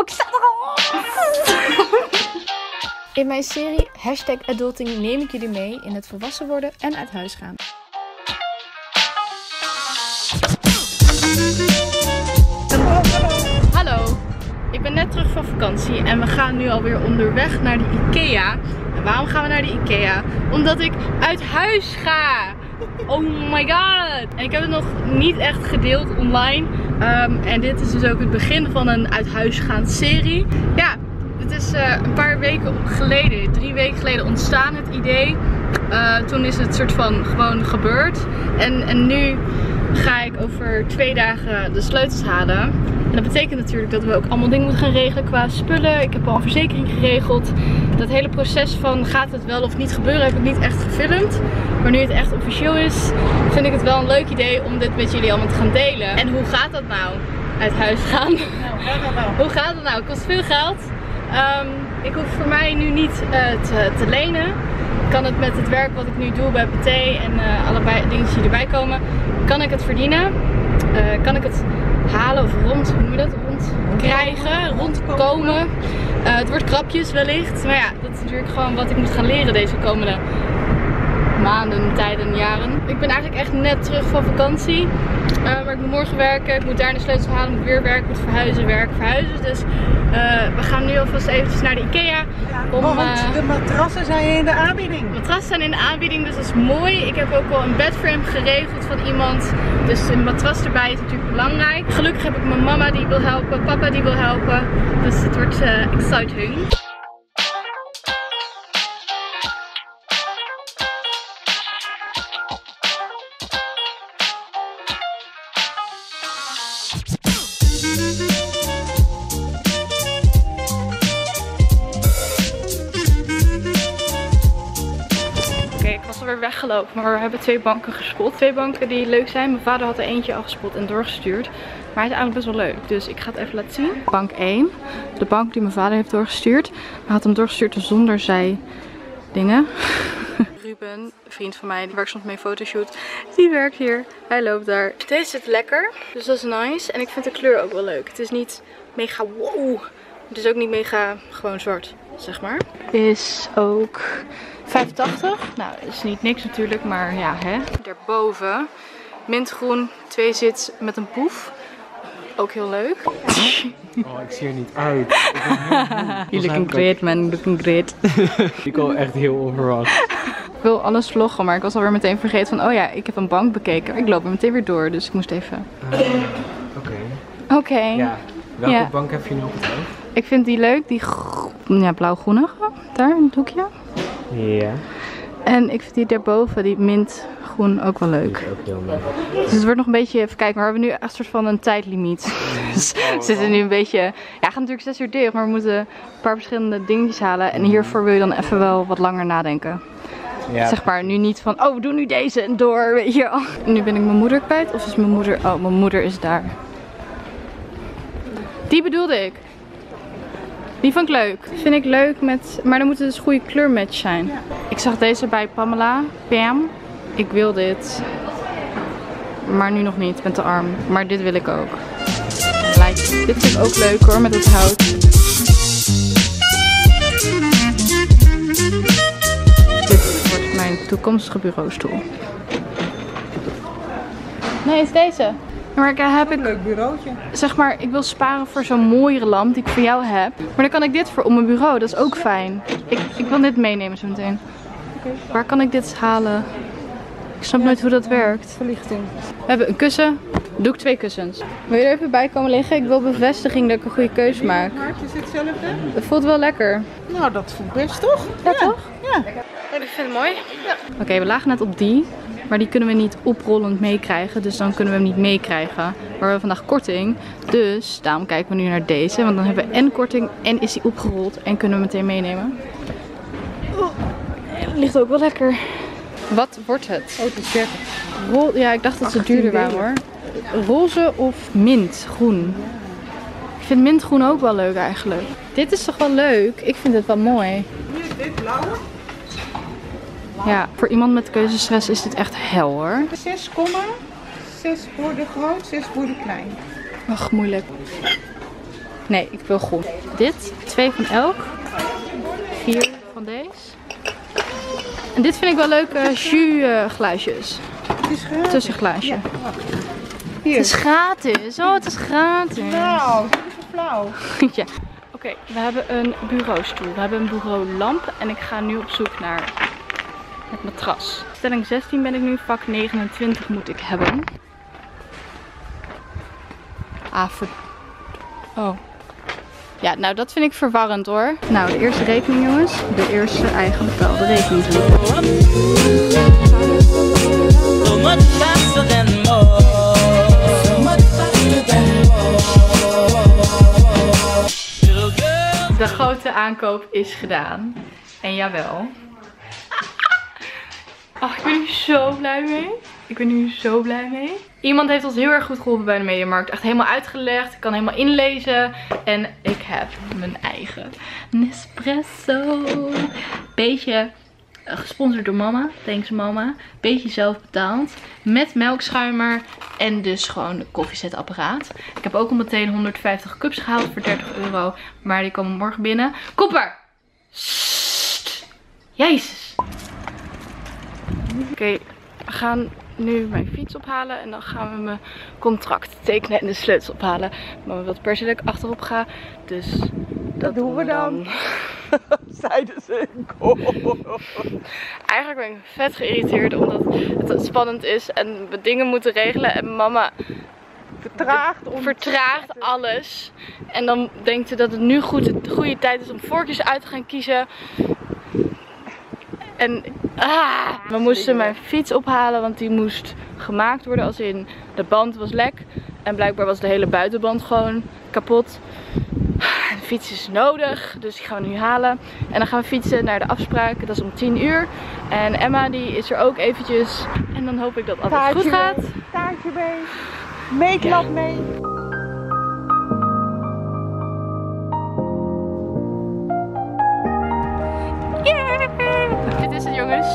Oh, ik sta er al op. In mijn serie Hashtag Adulting neem ik jullie mee in het volwassen worden en uit huis gaan. Hallo, ik ben net terug van vakantie en we gaan nu alweer onderweg naar de IKEA. En waarom gaan we naar de IKEA? Omdat ik uit huis ga! Oh my god! En ik heb het nog niet echt gedeeld online. En dit is dus ook het begin van een uit huis gaan serie. Ja, het is een paar weken geleden, 3 weken geleden ontstaan het idee. Toen is het soort van gewoon gebeurd. En nu ga ik over 2 dagen de sleutels halen. En dat betekent natuurlijk dat we ook allemaal dingen moeten gaan regelen qua spullen. Ik heb al een verzekering geregeld. Dat hele proces van gaat het wel of niet gebeuren heb ik niet echt gefilmd. Maar nu het echt officieel is, vind ik het wel een leuk idee om dit met jullie allemaal te gaan delen. En hoe gaat dat nou? Uit huis gaan. Hoe gaat dat nou? Het kost veel geld. Ik hoef voor mij nu niet te lenen. Ik kan het met het werk wat ik nu doe bij PT en allebei dingetjes die erbij komen, kan ik het verdienen. Kan ik het halen of rond, hoe noem je dat? Rondkrijgen, rondkomen. Het wordt krapjes wellicht. Maar ja, dat is natuurlijk gewoon wat ik moet gaan leren deze komende maanden, tijden, jaren. Ik ben eigenlijk echt net terug van vakantie. Maar ik moet morgen werken, ik moet daar de sleutels halen, ik moet weer werken, ik moet verhuizen, verhuizen. Dus we gaan nu alvast eventjes naar de IKEA. Ja, om, want de matrassen zijn in de aanbieding. De matrassen zijn in de aanbieding, dus dat is mooi. Ik heb ook al een bedframe geregeld van iemand. Dus een matras erbij is natuurlijk belangrijk. Gelukkig heb ik mijn mama die wil helpen, papa die wil helpen. Dus het wordt exciting. Weggelopen, maar we hebben 2 banken gespot. 2 banken die leuk zijn. Mijn vader had er eentje al gespot en doorgestuurd. Maar hij is eigenlijk best wel leuk. Dus ik ga het even laten zien. Bank 1. De bank die mijn vader heeft doorgestuurd. Hij had hem doorgestuurd zonder zij dingen. Ruben, een vriend van mij, die werkt soms mee fotoshoot. Die werkt hier. Hij loopt daar. Deze zit lekker. Dus dat is nice. En ik vind de kleur ook wel leuk. Het is niet mega wow. Het is ook niet mega gewoon zwart, zeg maar. Is ook 85. Nou, dat is niet niks natuurlijk, maar ja, hè. Daarboven, mintgroen, 2 zits met een poef. Ook heel leuk. Oh, ik zie er niet uit. You looking great, man. Looking great. Ik kom echt heel onverwacht. Ik wil alles vloggen, maar ik was alweer meteen vergeten van, oh ja, ik heb een bank bekeken. Ik loop er meteen weer door, dus ik moest even... Oké. Ja. Welke bank heb je nu op het hoofd? Ik vind die leuk, die ja, blauw-groenige, daar in het hoekje. Ja. En ik vind die daarboven, die mintgroen, ook wel leuk. Die is ook heel leuk. Dus het wordt nog een beetje, even kijken, maar we hebben nu echt een soort van een tijdlimiet. Dus we zitten nu een beetje, ja, we gaan natuurlijk 6 uur dicht, maar we moeten een paar verschillende dingetjes halen. En hiervoor wil je dan even wel wat langer nadenken. Ja. Zeg maar, nu niet van, oh, we doen nu deze en door, weet je wel. En nu ben ik mijn moeder kwijt, of is mijn moeder, oh, mijn moeder is daar. Die bedoelde ik. Die vond ik leuk. Vind ik leuk met... Maar dan moet het dus een goede kleurmatch zijn. Ja. Ik zag deze bij Pamela. Pam. Ik wil dit. Maar nu nog niet. Ik ben te arm. Maar dit wil ik ook. Like. Dit vind ik ook leuk hoor. Met het hout. Dit wordt mijn toekomstige bureaustoel. Nee, is deze. Maar daar heb ik een leuk bureautje. Zeg maar, ik wil sparen voor zo'n mooie lamp die ik voor jou heb. Maar dan kan ik dit voor op mijn bureau, dat is ook fijn. Ik wil dit meenemen zo meteen. Okay. Waar kan ik dit halen? Ik snap nooit hoe dat werkt. Verlichting. We hebben een kussen. Doe ik 2 kussens. Wil je er even bij komen liggen? Ik wil bevestiging dat ik een goede keuze maak. Is hetzelfde. Dat voelt wel lekker. Nou, dat voelt best toch? Ja, toch? Ja. Ik vind het mooi. Ja. Oké, we lagen net op die. Maar die kunnen we niet oprollend meekrijgen, dus dan kunnen we hem niet meekrijgen. Maar we hebben vandaag korting, dus daarom kijken we nu naar deze. Want dan hebben we en korting en is die opgerold en kunnen we meteen meenemen. Oh, ligt ook wel lekker. Wat wordt het? Oh, het is 30. Ja, ik dacht dat ze duurder waren hoor. Roze of mintgroen? Ik vind mintgroen ook wel leuk eigenlijk. Dit is toch wel leuk? Ik vind het wel mooi. Dit blauwe? Ja, voor iemand met keuzestress is dit echt hel hoor. 6,6 voor de groot, 6 voor de klein. Ach, moeilijk. Nee, ik wil groen. Dit, 2 van elk. 4 van deze. En dit vind ik wel leuk, jus glaasjes. Het is gratis. Tussenglaasje. Ja. Hier. Het is gratis. Oh, het is gratis. Nou, dit is zo flauw. Ja. Oké, we hebben een bureaustoel. We hebben een bureaulamp. En ik ga nu op zoek naar het matras. Stelling 16 ben ik nu. Vak 29 moet ik hebben. Oh. Ja, nou dat vind ik verwarrend hoor. Nou, de eerste rekening jongens. De eerste eigen betaalde rekening. De grote aankoop is gedaan. En jawel. Ach, ik ben nu zo blij mee. Ik ben nu zo blij mee. Iemand heeft ons heel erg goed geholpen bij de Mediamarkt. Echt helemaal uitgelegd. Ik kan helemaal inlezen. En ik heb mijn eigen Nespresso. Beetje gesponsord door mama. Thanks mama. Beetje zelf betaald. Met melkschuimer. En dus gewoon een koffiezetapparaat. Ik heb ook al meteen 150 cups gehaald voor €30. Maar die komen morgen binnen. Kopper! Jezus! Oké, we gaan nu mijn fiets ophalen en dan gaan we mijn contract tekenen en de sleutels ophalen. Maar wat persoonlijk achterop ga, dus dat doen we dan. Zeiden ze. Eigenlijk ben ik vet geïrriteerd omdat het spannend is en we dingen moeten regelen en mama vertraagt alles. En dan denkt ze dat het nu de goede tijd is om vorkjes uit te gaan kiezen. En we moesten mijn fiets ophalen, want die moest gemaakt worden. Als in, de band was lek. En blijkbaar was de hele buitenband gewoon kapot. De fiets is nodig, dus die gaan we nu halen. En dan gaan we fietsen naar de afspraak. Dat is om 10 uur. En Emma die is er ook eventjes. En dan hoop ik dat alles taartje goed gaat. Taartje mee, meeklap mee.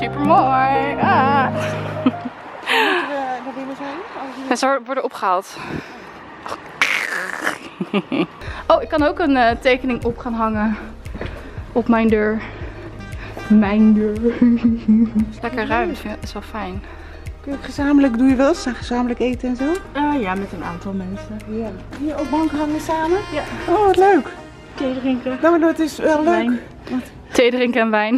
Super mooi. Ah. Ja, ze worden opgehaald. Oh, ik kan ook een tekening op gaan hangen. Op mijn deur. Mijn deur. Lekker ruim, dat is wel fijn. Kun je gezamenlijk, doe je wel eens gezamenlijk eten en zo? Ja, met een aantal mensen. Ja. Hier op bank hangen samen? Ja. Oh, wat leuk. Thee drinken. Nou, maar dat is wel leuk. Thee drinken en wijn.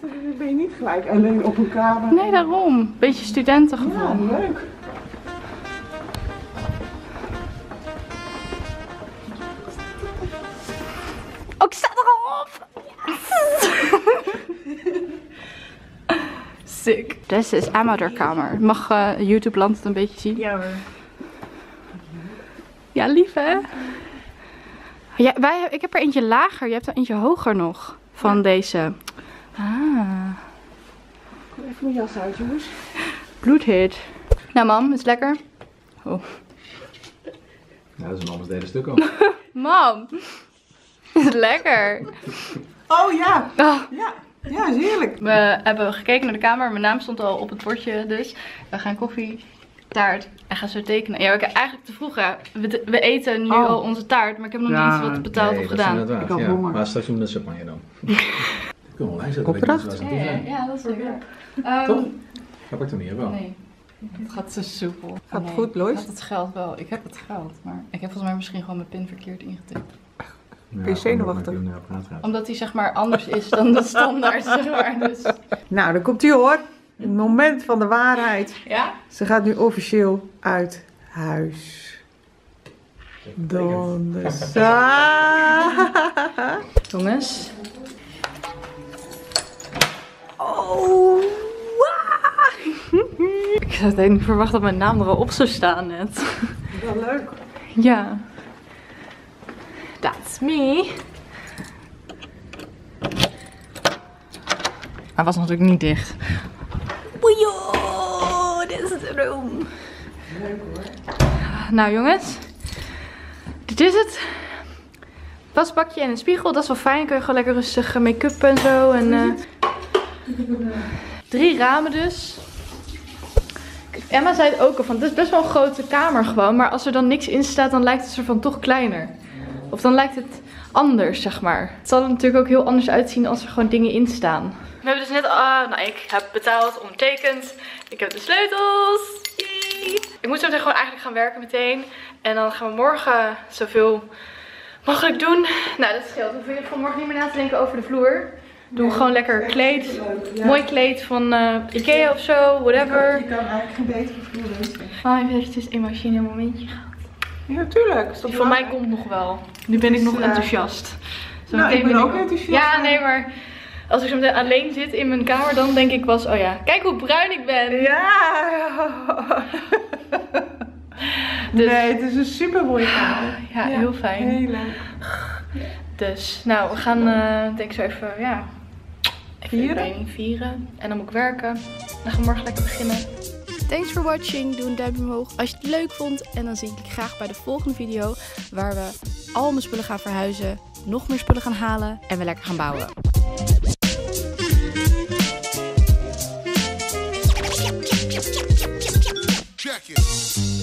Dan ben je niet gelijk alleen op elkaar. Nee, daarom. Beetje studentengevoel. Ja, leuk. Oh, ik sta er al op! Yes. Sick. Dit is Amadeurkamer. Mag YouTube land het een beetje zien? Ja hoor. Ja, lief hè? Ja, ik heb er eentje lager. Je hebt er eentje hoger nog. Van deze. Ah. Even mijn jas uit, jongens. Bloedhit. Nou, mam, is het lekker? Oh. Ja, dat is een anders derde stuk al. Mam, is het lekker? Oh ja. Oh. Ja. Ja, is heerlijk. We hebben gekeken naar de kamer. Mijn naam stond al op het bordje, dus we gaan koffie, taart en gaan zo tekenen. Ja, ik heb eigenlijk te vroeg. Hè. We eten nu al onze taart, maar ik heb nog niet eens wat betaald of gedaan. Dat ik heb honger. Maar straks doen we dat champagne dan. Opdracht? Ja, dat is leuk. Toch? Heb ik toch niet, wel? Nee. Het gaat te soepel. Gaat het goed, Lois? Ik had het geld wel. Ik heb het geld, maar ik heb volgens mij misschien gewoon mijn pin verkeerd ingetikt. Ja, ben je zenuwachtig? Omdat die zeg maar anders is dan de standaard, zeg maar. Dus. Nou, dan komt ie hoor. Het moment van de waarheid. Ja? Ze gaat nu officieel uit huis. Donderdag. Jongens. Oh, wow. Ik had niet verwacht dat mijn naam er al op zou staan net. Wel leuk. Ja. That's me. Hij was natuurlijk niet dicht. Woejoe, dit is de room. Leuk hoor. Nou jongens. Dit is het. Wasbakje en een spiegel. Dat is wel fijn. Dan kun je gewoon lekker rustig make-up en zo. En, 3 ramen dus. Emma zei het ook al van, dit is best wel een grote kamer gewoon. Maar als er dan niks in staat, dan lijkt het er van toch kleiner. Of dan lijkt het anders, zeg maar. Het zal er natuurlijk ook heel anders uitzien als er gewoon dingen in staan. We hebben dus net, ik heb betaald, ondertekend. Ik heb de sleutels. Yay. Ik moet zo meteen gewoon eigenlijk gaan werken meteen. En dan gaan we morgen zoveel mogelijk doen. Nou, dat scheelt. Dan hoef je vanmorgen niet meer na te denken over de vloer. Doe gewoon lekker kleed. Leuk, ja. Mooi kleed van IKEA of zo, whatever. Je kan eigenlijk geen betere vloer weten. Oh, ik weet dat je dus eenmaal een momentje gaat. Ja, tuurlijk. Dat van mij komt nog wel. Nu ben ik nog enthousiast. Zo nou, ik ben ook enthousiast. Ja, nee, maar als ik zo meteen alleen zit in mijn kamer, dan denk ik wel, oh ja, kijk hoe bruin ik ben. Ja. Dus. Nee, het is een super mooie kamer. Ja, ja, heel fijn. Heel leuk. Dus, nou, we gaan denk ik zo even, vieren. En dan moet ik werken. Dan gaan we morgen lekker beginnen. Thanks for watching. Doe een duimpje omhoog als je het leuk vond. En dan zie ik je graag bij de volgende video. Waar we al mijn spullen gaan verhuizen. Nog meer spullen gaan halen. En we lekker gaan bouwen. Check it.